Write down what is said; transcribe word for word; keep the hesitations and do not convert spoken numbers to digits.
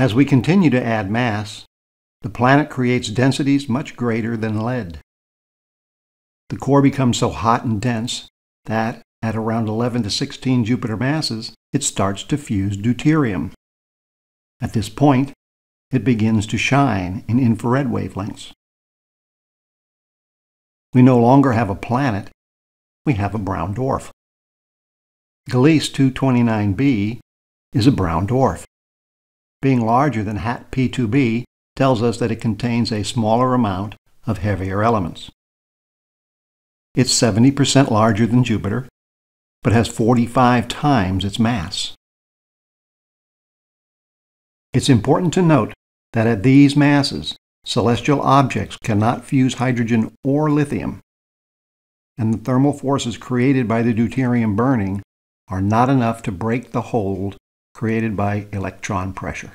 As we continue to add mass, the planet creates densities much greater than lead. The core becomes so hot and dense that, at around eleven to sixteen Jupiter masses, it starts to fuse deuterium. At this point, it begins to shine in infrared wavelengths. We no longer have a planet, we have a brown dwarf. Gliese two twenty-nine b is a brown dwarf. Being larger than H A T P two b tells us that it contains a smaller amount of heavier elements. It's seventy percent larger than Jupiter, but has forty-five times its mass. It's important to note that at these masses, celestial objects cannot fuse hydrogen or lithium, and the thermal forces created by the deuterium burning are not enough to break the hold created by electron pressure.